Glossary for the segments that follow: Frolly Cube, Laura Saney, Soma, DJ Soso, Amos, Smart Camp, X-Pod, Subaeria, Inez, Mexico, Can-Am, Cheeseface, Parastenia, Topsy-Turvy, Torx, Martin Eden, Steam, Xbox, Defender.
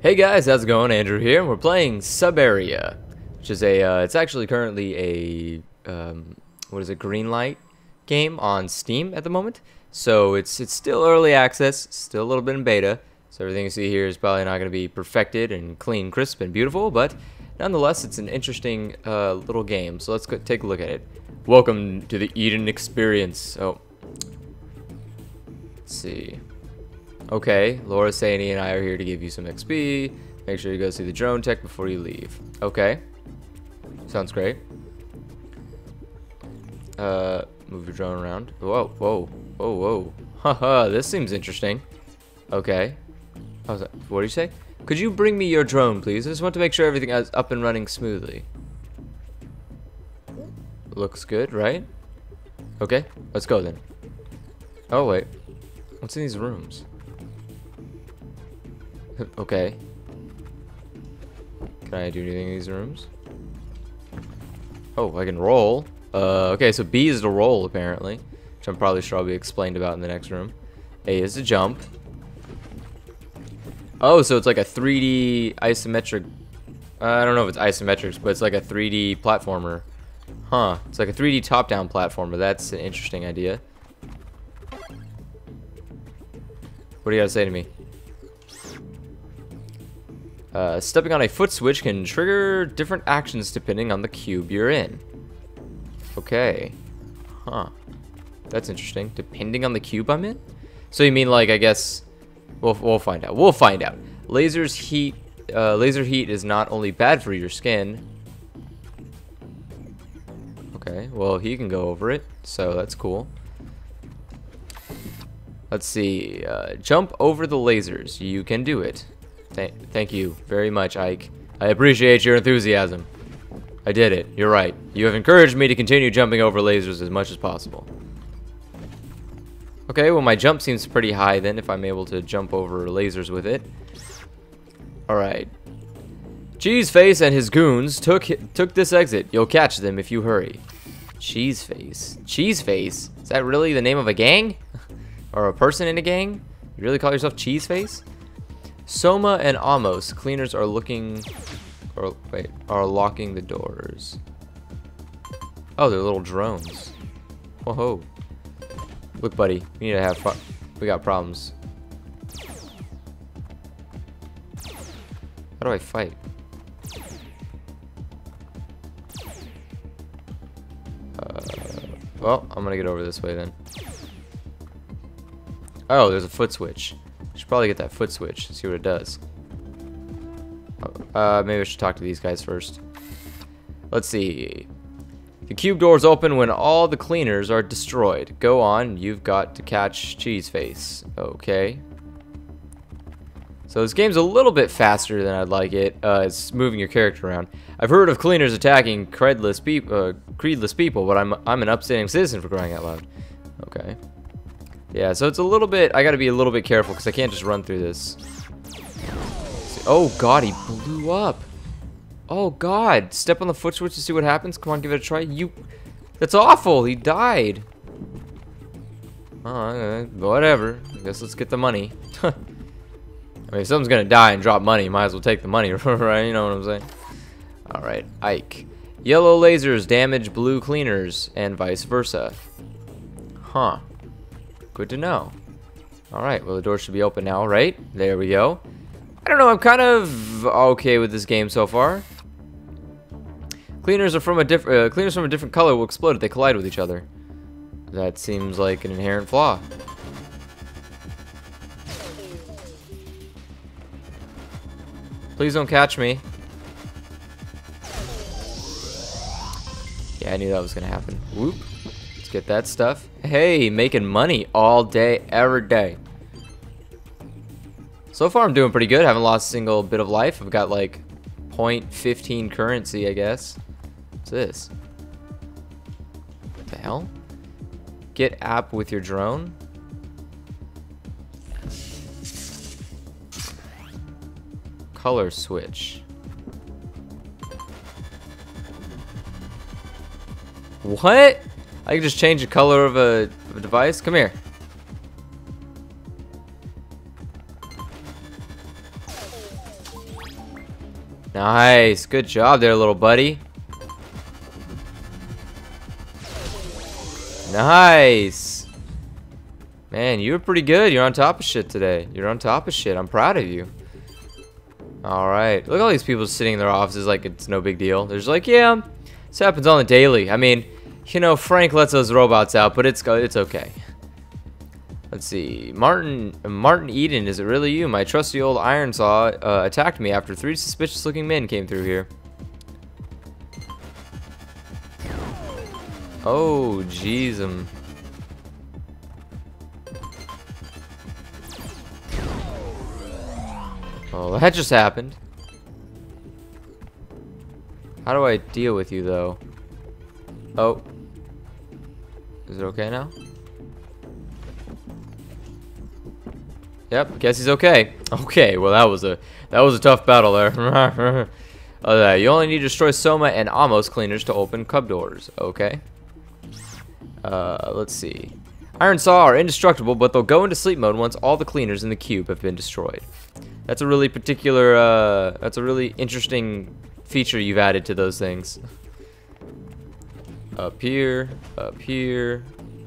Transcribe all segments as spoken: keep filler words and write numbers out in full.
Hey guys, how's it going? Andrew here, and we're playing Subaeria, which is a, uh, it's actually currently a, um, what is it, green light game on Steam at the moment. So it's it's still early access, still a little bit in beta, so everything you see here is probably not going to be perfected and clean, crisp, and beautiful, but nonetheless, it's an interesting uh, little game, so let's go take a look at it. Welcome to the Eden experience. Oh, let's see. Okay, Laura Saney and I are here to give you some X P. Make sure you go see the drone tech before you leave. Okay. Sounds great. Uh, move your drone around. Whoa, whoa, whoa, whoa. Haha, this seems interesting. Okay. How's that? What do you say? Could you bring me your drone, please? I just want to make sure everything is up and running smoothly. Looks good, right? Okay, let's go then. Oh, wait. What's in these rooms? Okay. Can I do anything in these rooms? Oh, I can roll. Uh, okay, so B is to roll, apparently. Which I'm probably sure I'll be explained about in the next room. A is to jump. Oh, so it's like a three D isometric... Uh, I don't know if it's isometrics, but it's like a three D platformer. Huh. It's like a three D top-down platformer. That's an interesting idea. What do you gotta say to me? Uh, stepping on a foot switch can trigger different actions depending on the cube you're in. Okay. Huh. That's interesting. Depending on the cube I'm in? So you mean like, I guess... We'll, we'll find out. We'll find out. Laser's heat... Uh, laser heat is not only bad for your skin. Okay. Well, he can go over it. So that's cool. Let's see. Uh, jump over the lasers. You can do it. Th thank you very much, Ike. I appreciate your enthusiasm. I did it. You're right. You have encouraged me to continue jumping over lasers as much as possible. Okay, well my jump seems pretty high then if I'm able to jump over lasers with it. Alright. Cheeseface and his goons took took this exit. You'll catch them if you hurry. Cheeseface. Cheeseface? Is that really the name of a gang? Or a person in a gang? You really call yourself Cheeseface? Soma and Amos, cleaners are looking, or wait, are locking the doors. Oh, they're little drones. Whoa. Look, buddy, we need to have fun. We got problems. How do I fight? Uh, well, I'm gonna get over this way then. Oh, there's a foot switch. Should probably get that foot switch and see what it does. Uh, maybe I should talk to these guys first. Let's see. The cube doors open when all the cleaners are destroyed. Go on, you've got to catch Cheeseface. Okay. So this game's a little bit faster than I'd like it. Uh, it's moving your character around. I've heard of cleaners attacking credless peop uh, creedless people, but I'm I'm an upstanding citizen for crying out loud. Okay. Yeah, so it's a little bit... I gotta be a little bit careful, because I can't just run through this. Oh, God, he blew up. Oh, God. Step on the foot switch to see what happens. Come on, give it a try. You... That's awful. He died. Uh, whatever. I guess let's get the money. I mean, if someone's gonna die and drop money, might as well take the money, right? You know what I'm saying? Alright, Ike. Yellow lasers damage blue cleaners, and vice versa. Huh. Good to know. Alright, well the door should be open now, right? There we go. I don't know, I'm kind of okay with this game so far. Cleaners are from a different uh, cleaners from a different color will explode if they collide with each other. That seems like an inherent flaw. Please don't catch me. Yeah, I knew that was gonna happen. Whoop. Get that stuff. Hey, making money all day, every day. So far I'm doing pretty good. I haven't lost a single bit of life. I've got like zero point one five currency, I guess. What's this? What the hell? Get app with your drone. Color switch. What? I can just change the color of a, of a device. Come here. Nice. Good job there, little buddy. Nice. Man, you were pretty good. You're on top of shit today. You're on top of shit. I'm proud of you. Alright. Look at all these people sitting in their offices like it's no big deal. They're just like, yeah, this happens on the daily. I mean, you know, Frank lets those robots out, but it's it's okay. Let's see. Martin Martin Eden, is it really you? My trusty old iron saw uh, attacked me after three suspicious-looking men came through here. Oh, jeezum. Oh, that just happened. How do I deal with you, though? Oh. Is it okay now? Yep, guess he's okay. Okay, well that was a that was a tough battle there. uh, you only need to destroy Soma and Amos cleaners to open cub doors. Okay. Uh, let's see. Iron Saw are indestructible, but they'll go into sleep mode once all the cleaners in the cube have been destroyed. That's a really particular. Uh, that's a really interesting feature you've added to those things. Up here, up here,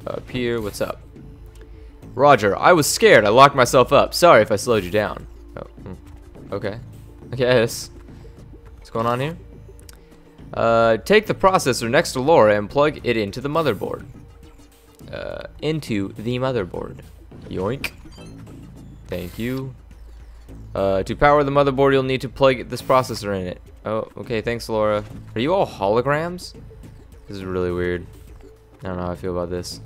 up here. What's up? Roger, I was scared. I locked myself up. Sorry if I slowed you down. Oh, okay. I guess. What's going on here? Uh, take the processor next to Laura and plug it into the motherboard. Uh, into the motherboard. Yoink. Thank you. Uh, to power the motherboard, you'll need to plug this processor in it. Oh, okay. Thanks, Laura. Are you all holograms? This is really weird. I don't know how I feel about this.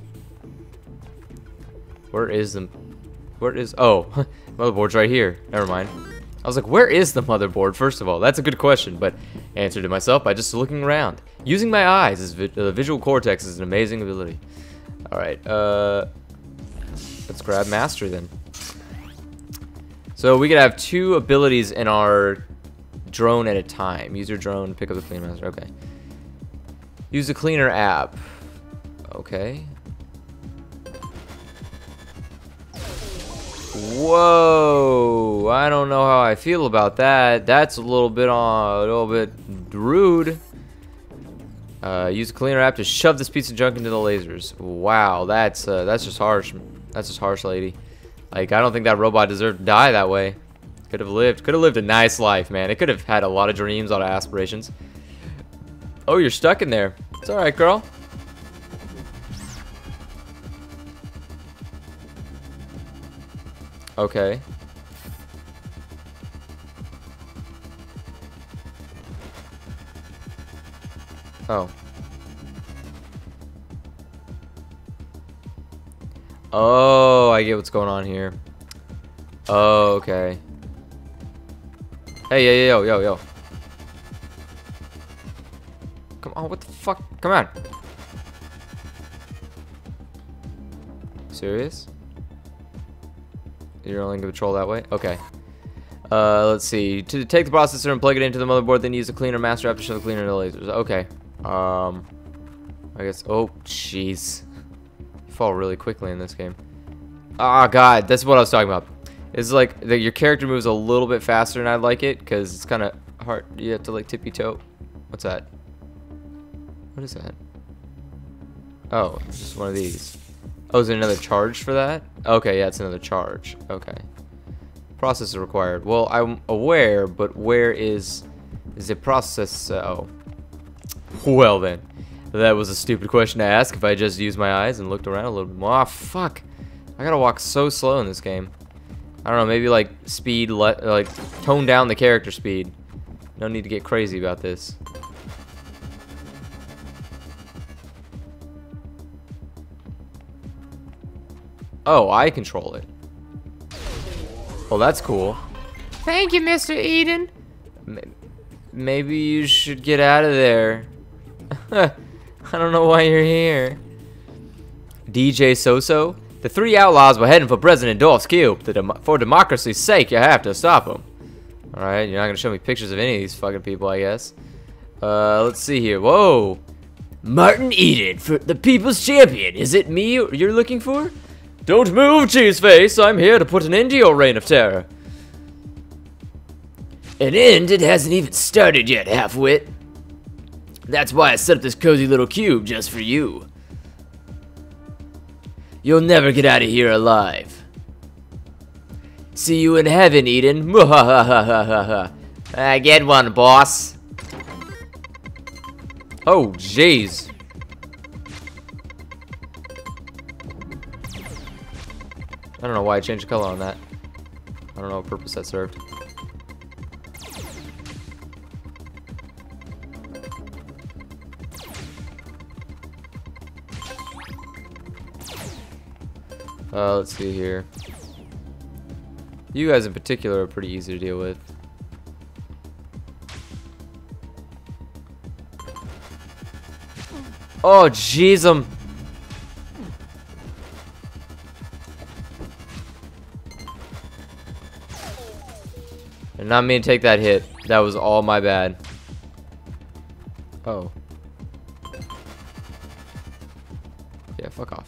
Where is the... Where is... Oh, motherboard's right here. Never mind. I was like, where is the motherboard, first of all? That's a good question, but answered it myself by just looking around. Using my eyes, is vi the visual cortex is an amazing ability. Alright, uh... let's grab Master, then. So, we could have two abilities in our drone at a time. Use your drone, pick up the Clean Master. Okay. Use the Cleaner app. Okay. Whoa, I don't know how I feel about that. That's a little bit on uh, a little bit rude. Uh, use a cleaner app to shove this piece of junk into the lasers. Wow, that's uh, that's just harsh. That's just harsh, lady. Like, I don't think that robot deserved to die that way. Could have lived. Could have lived a nice life, man. It could have had a lot of dreams, a lot of aspirations. Oh, you're stuck in there. It's all right, girl. Okay. Oh. Oh, I get what's going on here. Oh, okay. Hey, yo, yo, yo, yo. Come on, what the fuck? Come on. Serious? You're only going to control that way? Okay. Uh, let's see. To take the processor and plug it into the motherboard, then use the cleaner master app to shove the cleaner into the lasers. Okay. Um, I guess... Oh, jeez. You fall really quickly in this game. Ah, oh, God. That's what I was talking about. It's like the, your character moves a little bit faster than I'd like it, because it's kind of hard. You have to, like, tippy-toe. What's that? What is that? Oh, it's just one of these. Oh, is there another charge for that? Okay, yeah, it's another charge. Okay. Processor required. Well, I'm aware, but where is the processor? Oh. Well, then. That was a stupid question to ask if I just used my eyes and looked around a little bit more. Ah, fuck. I gotta walk so slow in this game. I don't know, maybe like speed, le like tone down the character speed. No need to get crazy about this. Oh, I control it. Well, that's cool. Thank you, Mister Eden. Maybe you should get out of there. I don't know why you're here. D J Soso. The three outlaws were heading for President Dolph's cube. The dem for democracy's sake, you have to stop them. All right, you're not going to show me pictures of any of these fucking people, I guess. Uh, let's see here. Whoa. Martin Eden, for the people's champion. Is it me you're looking for? Don't move, Cheeseface! I'm here to put an end to your reign of terror. An end? It hasn't even started yet, halfwit. That's why I set up this cozy little cube just for you. You'll never get out of here alive. See you in heaven, Eden. I get one, boss. Oh, jeez. I don't know why I changed the color on that. I don't know what purpose that served. Uh, let's see here. You guys in particular are pretty easy to deal with. Oh, jeezum. I did not mean to take that hit. That was all my bad. Oh. Yeah, fuck off.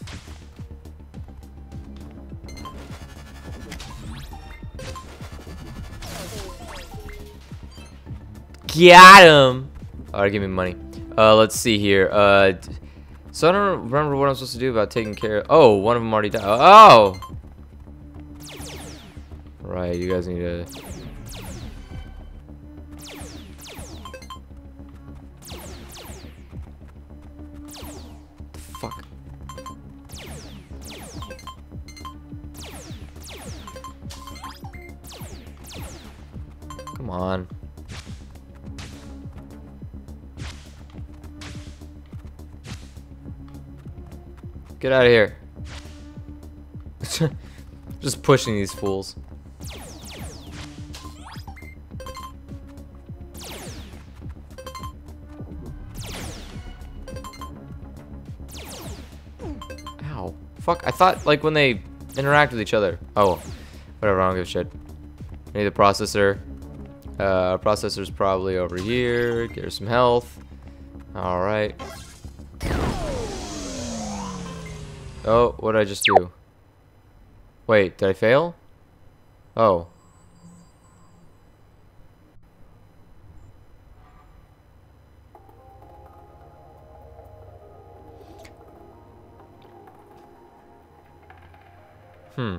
Got him! Alright, give me money. Uh, let's see here. Uh, so I don't remember what I'm supposed to do about taking care of... Oh, one of them already died. Oh! Right, you guys need to... Fuck. Come on. Get out of here. Just pushing these fools. Ow. Fuck, I thought like when they interact with each other. Oh, well. Whatever, I don't give a shit. I need the processor. Uh, processor's probably over here. Get her some health. Alright. Oh, what did I just do? Wait, did I fail? Oh. Hmm.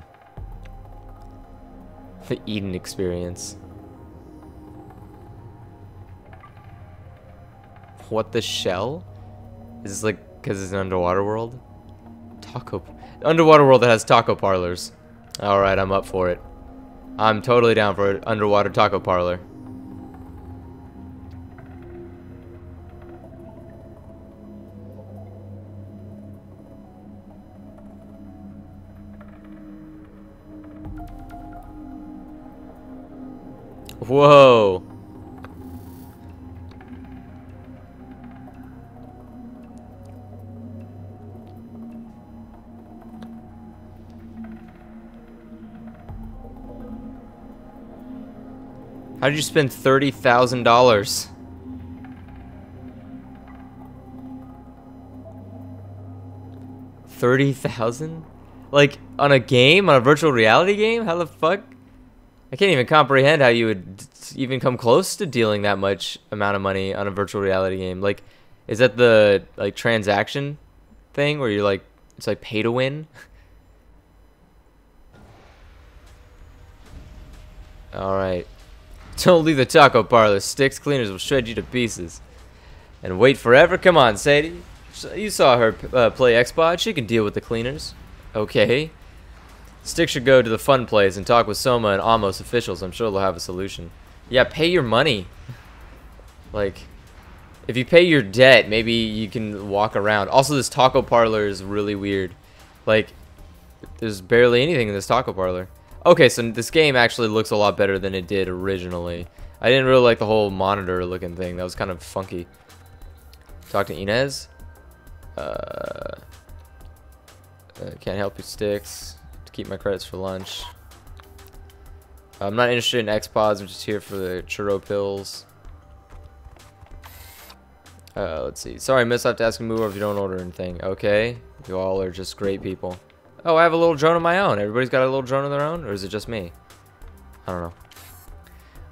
The Eden experience. What the shell? Is this like because it's an underwater world? Taco, underwater world that has taco parlors. All right, I'm up for it. I'm totally down for an underwater taco parlor. Whoa. How did you spend thirty thousand dollars? thirty thousand? Like, on a game? On a virtual reality game? How the fuck? I can't even comprehend how you would even come close to dealing that much amount of money on a virtual reality game. Like, is that the, like, transaction thing where you're like, it's like pay to win? Alright. Don't leave the taco parlor. Sticks cleaners will shred you to pieces. And wait forever? Come on, Sadie. You saw her uh, play X-Pod. She can deal with the cleaners. Okay. Sticks should go to the fun place and talk with Soma and Amos officials. I'm sure they'll have a solution. Yeah, pay your money. Like, if you pay your debt, maybe you can walk around. Also, this taco parlor is really weird. Like, there's barely anything in this taco parlor. Okay, so this game actually looks a lot better than it did originally. I didn't really like the whole monitor looking thing. That was kind of funky. Talk to Inez. Uh, uh, can't help you, Sticks. To keep my credits for lunch. I'm not interested in X-Pods. I'm just here for the churro pills. Uh, let's see. Sorry, miss. I have to ask you to move over if you don't order anything. Okay. You all are just great people. Oh, I have a little drone of my own. Everybody's got a little drone of their own? Or is it just me? I don't know.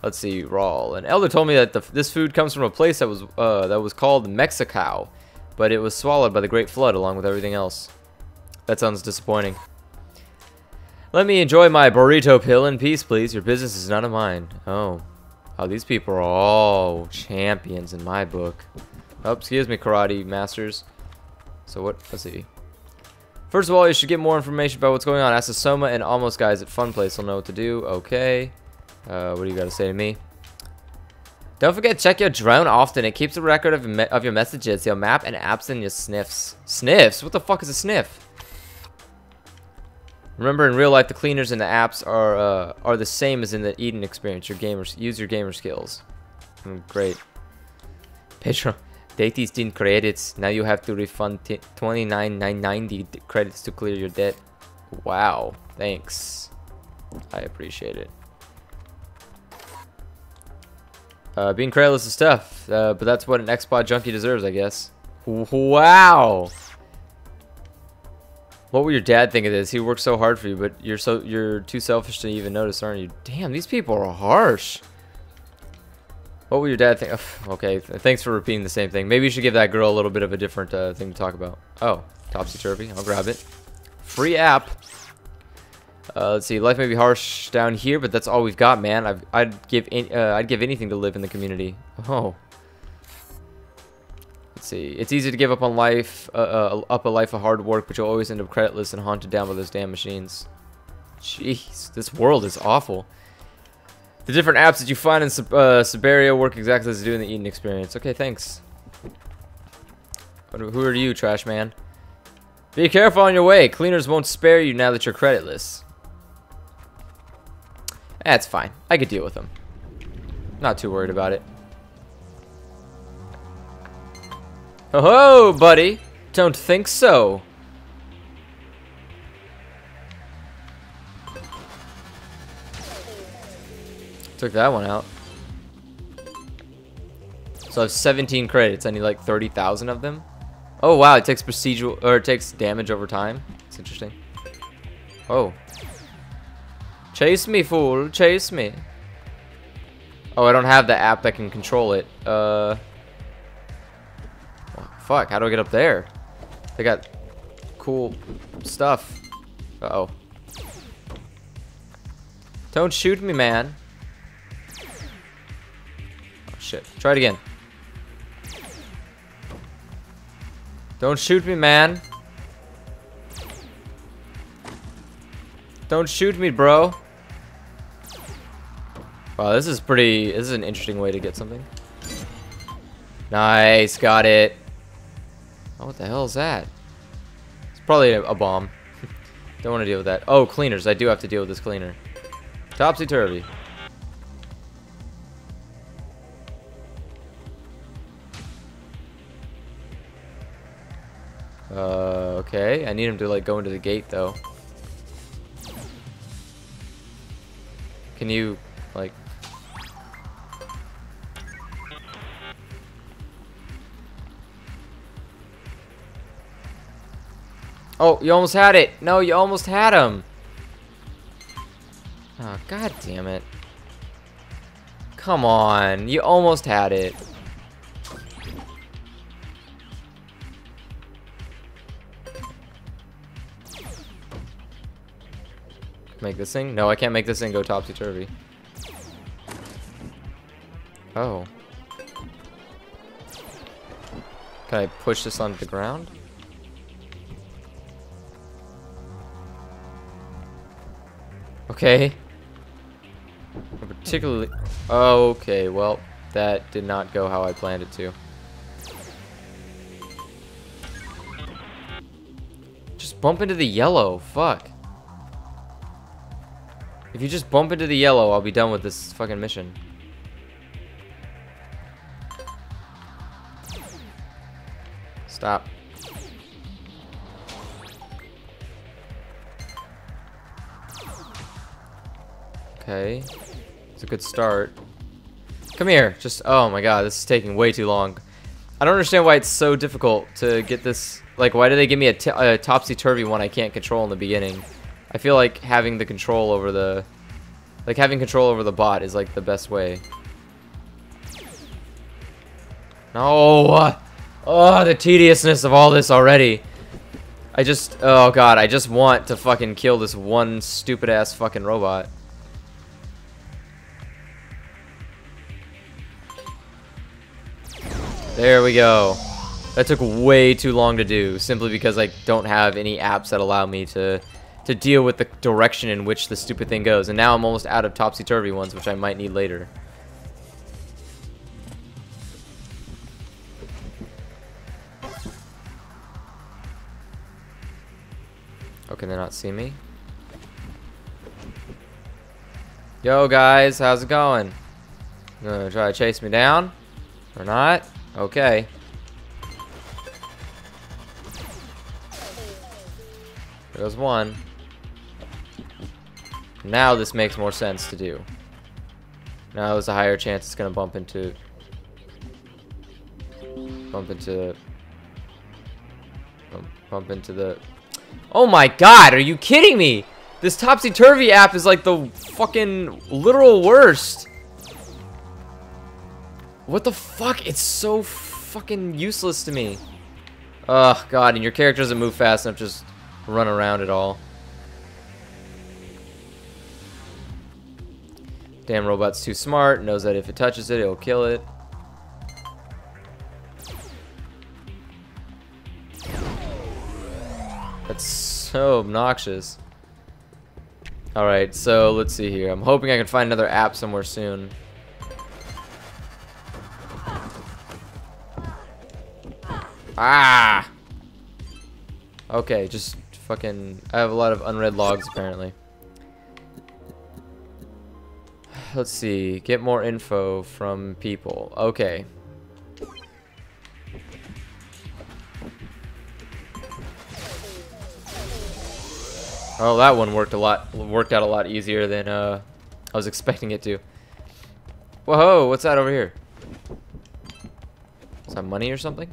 Let's see, raw. An elder told me that the, this food comes from a place that was uh, that was called Mexico, but it was swallowed by the Great Flood along with everything else. That sounds disappointing. Let me enjoy my burrito pill in peace, please. Your business is none of mine. Oh. Oh, these people are all champions in my book. Oh, excuse me, karate masters. So what? Let's see. First of all, you should get more information about what's going on. Ask the Soma and Amos guys at Fun Place. They'll know what to do. Okay. Uh, what do you got to say to me? Don't forget to check your drone often. It keeps a record of, me of your messages, your map, and apps, and your sniffs. Sniffs? What the fuck is a sniff? Remember, in real life, the cleaners and the apps are uh, are the same as in the Eden experience. Your gamers use your gamer skills. Mm, great. Pedro, deities didn't credit it. Now you have to refund twenty-nine thousand nine hundred ninety credits to clear your debt. Wow. Thanks. I appreciate it. Uh, being careless is tough, uh, but that's what an X-Pod junkie deserves, I guess. Wow. What would your dad think of this? He worked so hard for you, but you're so you're too selfish to even notice, aren't you? Damn, these people are harsh. What would your dad think? Ugh, okay, th thanks for repeating the same thing. Maybe you should give that girl a little bit of a different uh, thing to talk about. Oh, Topsy-Turvy. I'll grab it. Free app. Uh, let's see. Life may be harsh down here, but that's all we've got, man. I've, I'd give in, uh, I'd give anything to live in the community. Oh. Let's see. It's easy to give up on life, uh, uh, up a life of hard work, but you'll always end up creditless and haunted down by those damn machines. Jeez, this world is awful. The different apps that you find in uh, Subaeria work exactly as they do in the Eden experience. Okay, thanks. Who are you, trash man? Be careful on your way. Cleaners won't spare you now that you're creditless. That's fine. I could deal with them. Not too worried about it. Oh, buddy. Don't think so. Took that one out. So I have seventeen credits. I need like thirty thousand of them. Oh, wow. It takes procedural, or it takes damage over time. It's interesting. Oh. Chase me, fool. Chase me. Oh, I don't have the app that can control it. Uh... Fuck, how do I get up there? They got cool stuff. Uh-oh. Don't shoot me, man. Oh, shit. Try it again. Don't shoot me, man. Don't shoot me, bro. Wow, this is pretty... This is an interesting way to get something. Nice, got it. Oh, what the hell is that? It's probably a, a bomb. Don't want to deal with that. Oh, cleaners. I do have to deal with this cleaner. Topsy-turvy. Uh, okay. I need him to, like, go into the gate, though. Can you, like... Oh, you almost had it. No, you almost had him. Oh, god damn it. Come on. You almost had it. Make this thing? No, I can't make this thing go topsy-turvy. Oh. Can I push this onto the ground? Okay. Particularly. Okay, well, that did not go how I planned it to. Just bump into the yellow. Fuck. If you just bump into the yellow, I'll be done with this fucking mission. Stop. Okay, it's a good start. Come here, just, oh my god, this is taking way too long. I don't understand why it's so difficult to get this, like, why do they give me a, t a topsy-turvy one I can't control in the beginning? I feel like having the control over the Like, having control over the bot is, like, the best way. No! Oh, the tediousness of all this already. I just... Oh, God. I just want to fucking kill this one stupid-ass fucking robot. There we go. That took way too long to do, simply because I don't have any apps that allow me to... to deal with the direction in which the stupid thing goes. And now I'm almost out of topsy-turvy ones, which I might need later. Oh, can they not see me? Yo, guys, how's it going? You wanna try to chase me down? Or not? Okay. There goes one. Now this makes more sense to do. Now there's a higher chance it's gonna bump into... Bump into... Bump, bump into the... Oh my god, are you kidding me? This topsy-turvy app is like the fucking literal worst. What the fuck? It's so fucking useless to me. Ugh, god, and your character doesn't move fast enough to just run around at all. Damn robot's too smart, knows that if it touches it, it'll kill it. That's so obnoxious. Alright, so let's see here. I'm hoping I can find another app somewhere soon. Ah! Okay, just fucking... I have a lot of unread logs, apparently. Let's see, get more info from people. Okay. Oh, that one worked a lot. Worked out a lot easier than uh, I was expecting it to. Whoa, what's that over here? Is that money or something?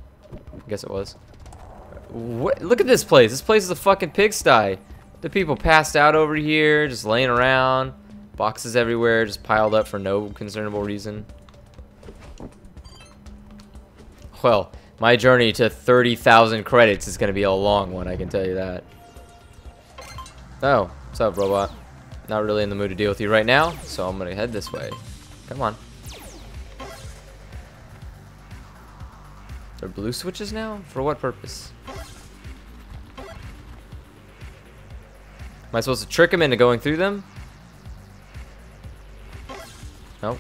I guess it was. What? Look at this place. This place is a fucking pigsty. The people passed out over here, just laying around. Boxes everywhere, just piled up for no concernable reason. Well, my journey to thirty thousand credits is going to be a long one, I can tell you that. Oh, what's up, robot? Not really in the mood to deal with you right now, so I'm going to head this way. Come on. There are blue switches now? For what purpose? Am I supposed to trick him into going through them? Nope.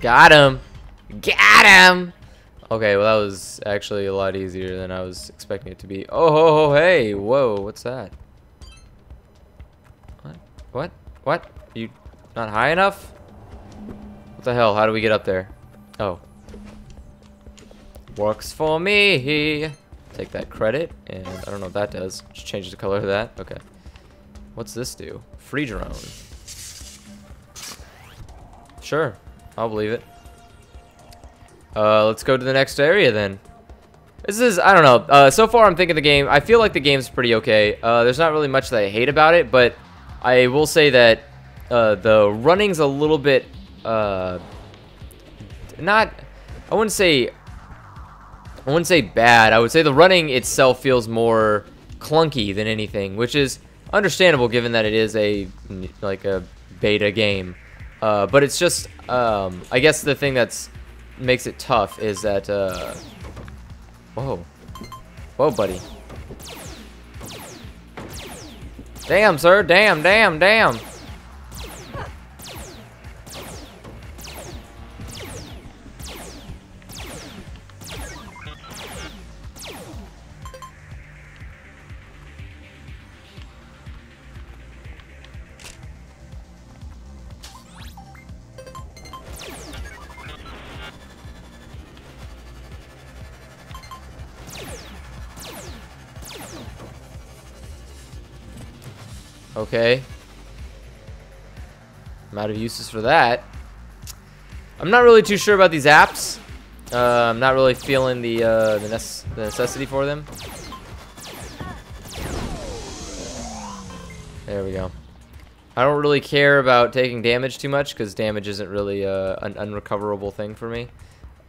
Got him! Got him! Okay, well that was actually a lot easier than I was expecting it to be. Oh, ho, ho, hey! Whoa, what's that? What? What? What? Are you not high enough? What the hell? How do we get up there? Oh. Works for me. Take that credit, and I don't know what that does. Just change the color of that. Okay. What's this do? Free drone. Sure. I'll believe it. Uh, let's go to the next area then. This is, I don't know. Uh, so far I'm thinking the game, I feel like the game's pretty okay. Uh, there's not really much that I hate about it, but I will say that uh, the running's a little bit, uh, not, I wouldn't say... I wouldn't say bad. I would say the running itself feels more clunky than anything, which is understandable given that it is a like a beta game. Uh, but it's just, um, I guess the thing that's makes it tough is that. Uh, whoa, whoa, buddy! Damn, sir! Damn! Damn! Damn! Okay. I'm out of uses for that. I'm not really too sure about these apps. Uh, I'm not really feeling the uh, the, nece the necessity for them. There we go. I don't really care about taking damage too much because damage isn't really uh, an unrecoverable thing for me.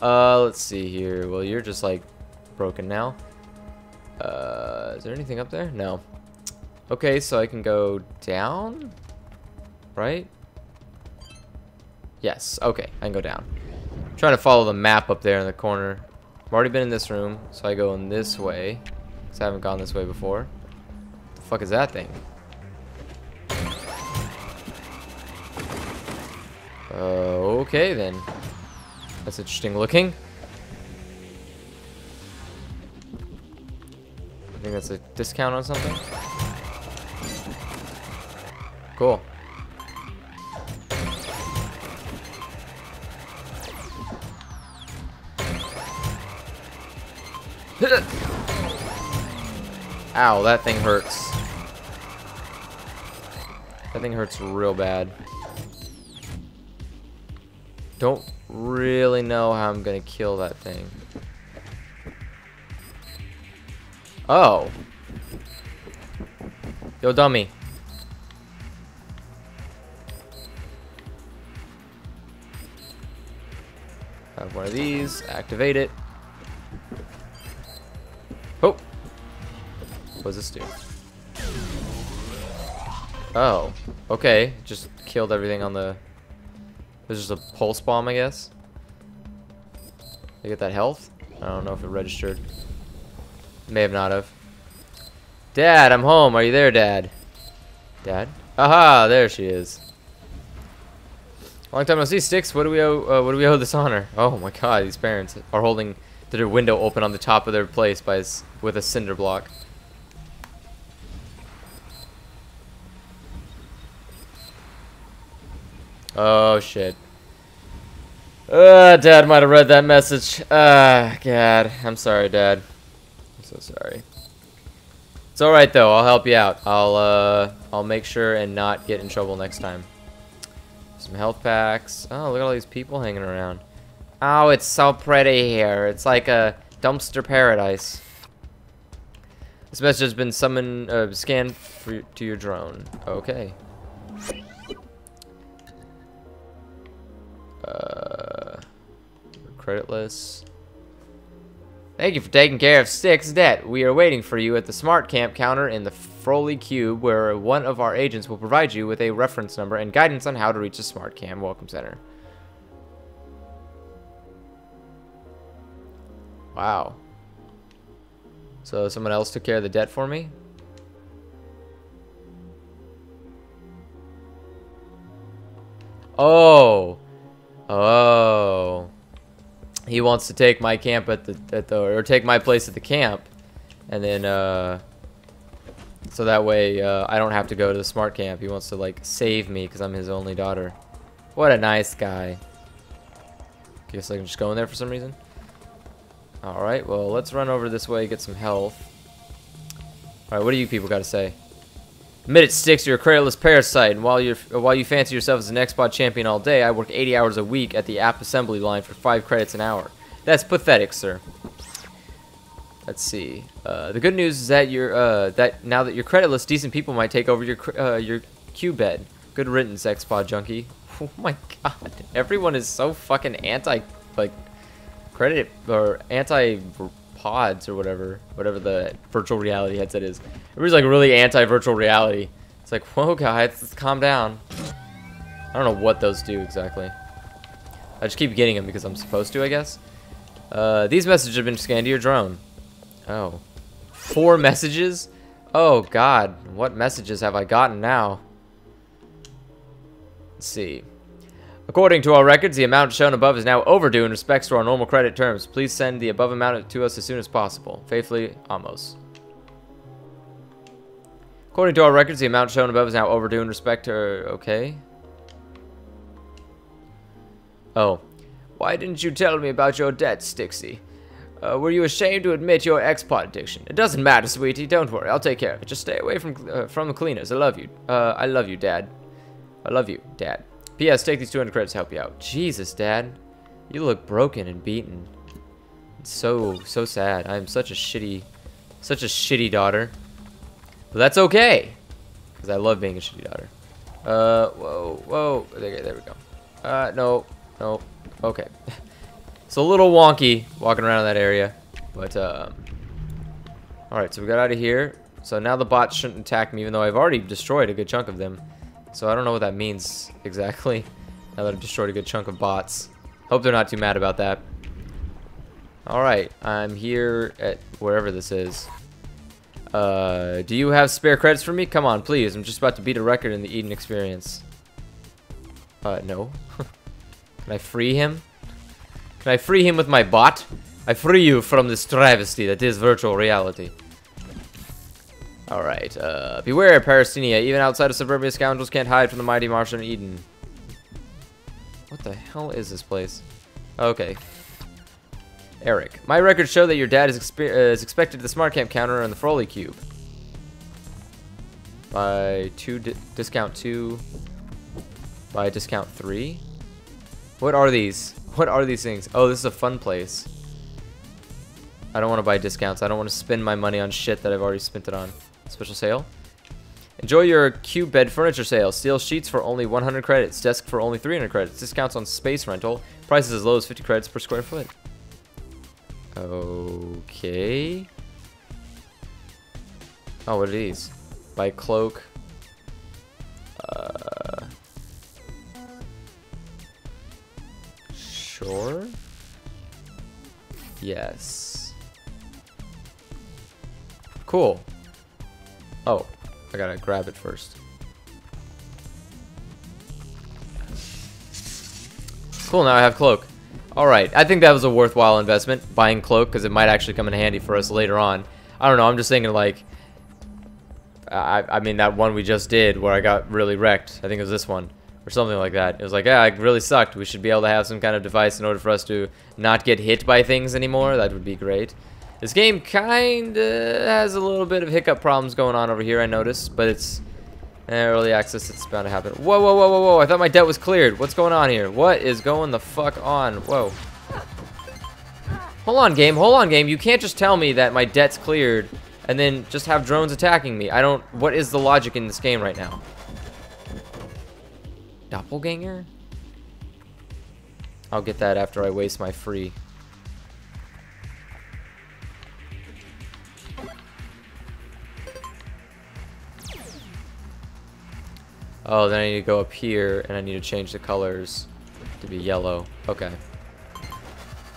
Uh, let's see here. Well, you're just like broken now. Uh, is there anything up there? No. Okay, so I can go down, right? Yes. Okay, I can go down. I'm trying to follow the map up there in the corner. I've already been in this room, so I go in this way because I haven't gone this way before. What the fuck is that thing? Uh, okay then. That's interesting looking. I think that's a discount on something. Cool. Ow, that thing hurts. That thing hurts real bad. Don't really know how I'm gonna kill that thing. Oh. Yo, dummy. Have one of these, activate it. Oh. What does this do? Oh, okay. Just killed everything on the... There's just a pulse bomb, I guess. I get that health? I don't know if it registered. May have not have. Dad, I'm home. Are you there, Dad? Dad? Aha! There she is. Long time no see, Sticks. What do we owe? Uh, what do we owe this honor? Oh my God! These parents are holding their window open on the top of their place by with a cinder block. Oh shit. Uh, Dad might have read that message. Ah, uh, God. I'm sorry, Dad. I'm so sorry. It's alright though, I'll help you out. I'll uh I'll make sure and not get in trouble next time. Some health packs. Oh, look at all these people hanging around. Oh, it's so pretty here. It's like a dumpster paradise. This message has been summoned uh, scanned for, to your drone. Okay. Uh, creditless. Thank you for taking care of Stick's debt. We are waiting for you at the Smart Camp counter in the Frolly Cube, where one of our agents will provide you with a reference number and guidance on how to reach the Smart Camp Welcome Center. Wow. So someone else took care of the debt for me? Oh. Oh, he wants to take my camp at the at the or take my place at the camp, and then uh, so that way uh, I don't have to go to the Smart Camp. He wants to like save me because I'm his only daughter. What a nice guy. Guess I can just go in there for some reason. All right, well let's run over this way, get some health. All right, what do you people got to say? Admit it, Sticks, you're a creditless parasite, and while, you're, while you fancy yourself as an Xbox champion all day, I work eighty hours a week at the app assembly line for five credits an hour. That's pathetic, sir. Let's see. Uh, the good news is that, you're, uh, that now that you're creditless, decent people might take over your, uh, your queue bed. Good riddance, Xbox junkie. Oh my God. Everyone is so fucking anti, like, credit, or anti... Pods or whatever, whatever the virtual reality headset is. Everybody's like really anti-virtual reality. It's like, whoa, guys, let's calm down. I don't know what those do exactly. I just keep getting them because I'm supposed to, I guess. Uh, these messages have been scanned to your drone. Oh, four messages? Oh God, what messages have I gotten now? Let's see. According to our records, the amount shown above is now overdue in respects to our normal credit terms. Please send the above amount to us as soon as possible. Faithfully, Amos. According to our records, the amount shown above is now overdue in respect to... Okay. Oh. Why didn't you tell me about your debt, Stixie? Uh, were you ashamed to admit your X-Pod addiction? It doesn't matter, sweetie. Don't worry. I'll take care of it. Just stay away from uh, from the cleaners. I love you. Uh, I love you, Dad. I love you, Dad. P S Take these two hundred credits to help you out. Jesus, Dad. You look broken and beaten. It's so, so sad. I am such a shitty, such a shitty daughter. But that's okay, because I love being a shitty daughter. Uh, whoa, whoa. There, there we go. Uh, no, no. Okay. It's a little wonky walking around that area, but um. All right, so we got out of here. So now the bots shouldn't attack me, even though I've already destroyed a good chunk of them. So I don't know what that means exactly. Now that I've destroyed a good chunk of bots. Hope they're not too mad about that. All right, I'm here at wherever this is. Uh, do you have spare credits for me? Come on, please. I'm just about to beat a record in the Eden experience. Uh, no. Can I free him? Can I free him with my bot? I free you from this travesty that is virtual reality. All right. Uh, beware, Parastenia. Even outside of suburbia, scoundrels can't hide from the mighty Martian Eden. What the hell is this place? Okay. Eric, my records show that your dad is, expe uh, is expected to the Smart Camp counter on the Frolly Cube. By two di discount two. By discount three. What are these? What are these things? Oh, this is a fun place. I don't want to buy discounts. I don't want to spend my money on shit that I've already spent it on. Special sale. Enjoy your cube bed furniture sale. Steel sheets for only one hundred credits. Desk for only three hundred credits. Discounts on space rental. Prices as low as fifty credits per square foot. Okay. Oh, what are these? Buy cloak. Uh, sure. Yes. Cool. Oh, I gotta grab it first. Cool, now I have cloak. Alright, I think that was a worthwhile investment, buying cloak, because it might actually come in handy for us later on. I don't know, I'm just thinking like... I, I mean, that one we just did where I got really wrecked. I think it was this one, or something like that. It was like, yeah, it really sucked. We should be able to have some kind of device in order for us to not get hit by things anymore. That would be great. This game kind of has a little bit of hiccup problems going on over here, I noticed. But it's eh, early access, it's bound to happen. Whoa, whoa, whoa, whoa, whoa. I thought my debt was cleared. What's going on here? What is going the fuck on? Whoa. Hold on, game. Hold on, game. You can't just tell me that my debt's cleared and then just have drones attacking me. I don't... What is the logic in this game right now? Doppelganger? I'll get that after I waste my free... Oh, then I need to go up here, and I need to change the colors to be yellow. Okay.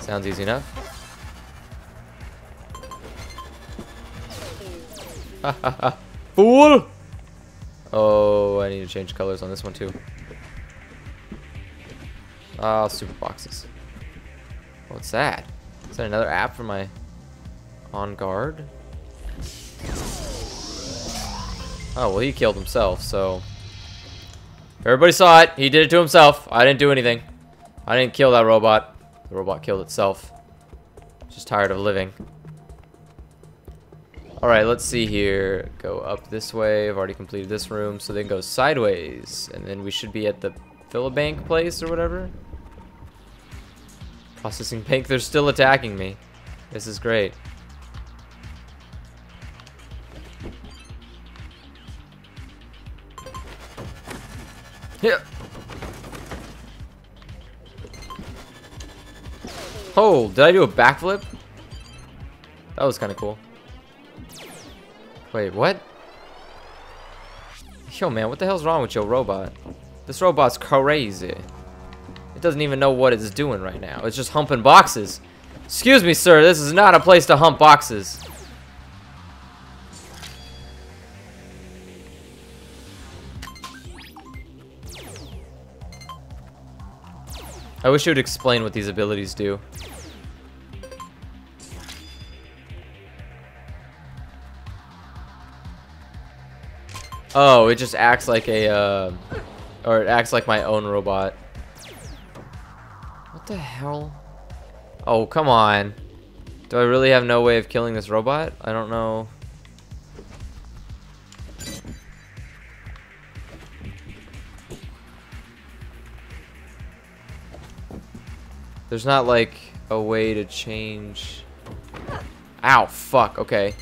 Sounds easy enough. Ha ha ha. Fool! Oh, I need to change colors on this one, too. Ah, oh, super boxes. What's that? Is that another app for my on guard? Oh, well, he killed himself, so... Everybody saw it. He did it to himself. I didn't do anything. I didn't kill that robot. The robot killed itself. Just tired of living. Alright, let's see here. Go up this way. I've already completed this room. So then go sideways. And then we should be at the Filibank place or whatever. Processing bank. They're still attacking me. This is great. Yeah. Oh, did I do a backflip? That was kind of cool. Wait, what? Yo, man, what the hell's wrong with your robot? This robot's crazy. It doesn't even know what it's doing right now. It's just humping boxes. Excuse me, sir. This is not a place to hump boxes. I wish you would explain what these abilities do. Oh, it just acts like a, uh, or it acts like my own robot. What the hell? Oh, come on. Do I really have no way of killing this robot? I don't know. There's not like a way to change. Ow, fuck, okay.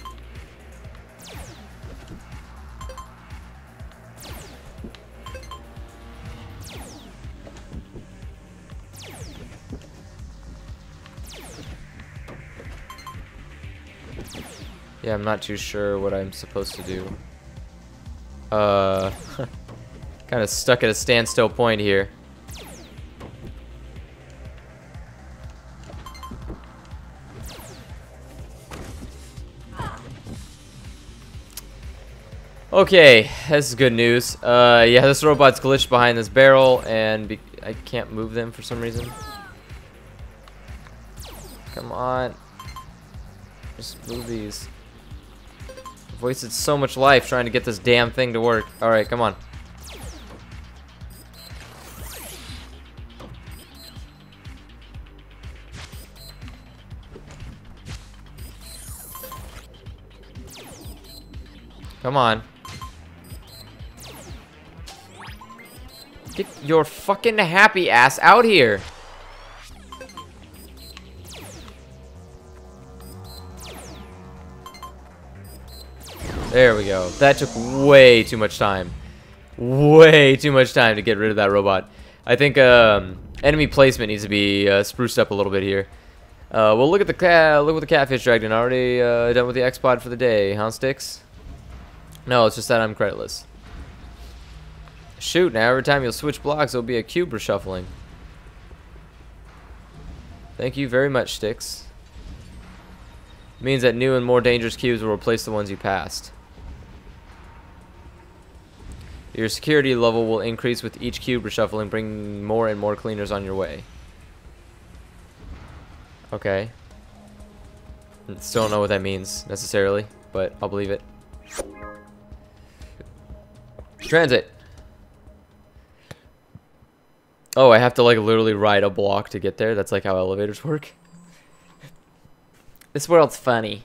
Yeah, I'm not too sure what I'm supposed to do. Uh, kind of stuck at a standstill point here. Okay, this is good news. Uh, yeah, this robot's glitched behind this barrel, and be I can't move them for some reason. Come on. Just move these. I've wasted so much life trying to get this damn thing to work. Alright, come on. Come on. Get your fucking happy ass out here. There we go. That took way too much time. Way too much time to get rid of that robot. I think um, enemy placement needs to be uh, spruced up a little bit here. Uh, well, look at the cat. Look what the catfish dragged in. Already uh, done with the X-Pod for the day, huh, Sticks? No, it's just that I'm creditless. Shoot, now every time you'll switch blocks, it'll be a cube reshuffling. Thank you very much, Styx. Means that new and more dangerous cubes will replace the ones you passed. Your security level will increase with each cube reshuffling, bringing more and more cleaners on your way. Okay. Still don't know what that means, necessarily, but I'll believe it. Transit. Oh, I have to like literally ride a block to get there. That's like how elevators work. This world's funny.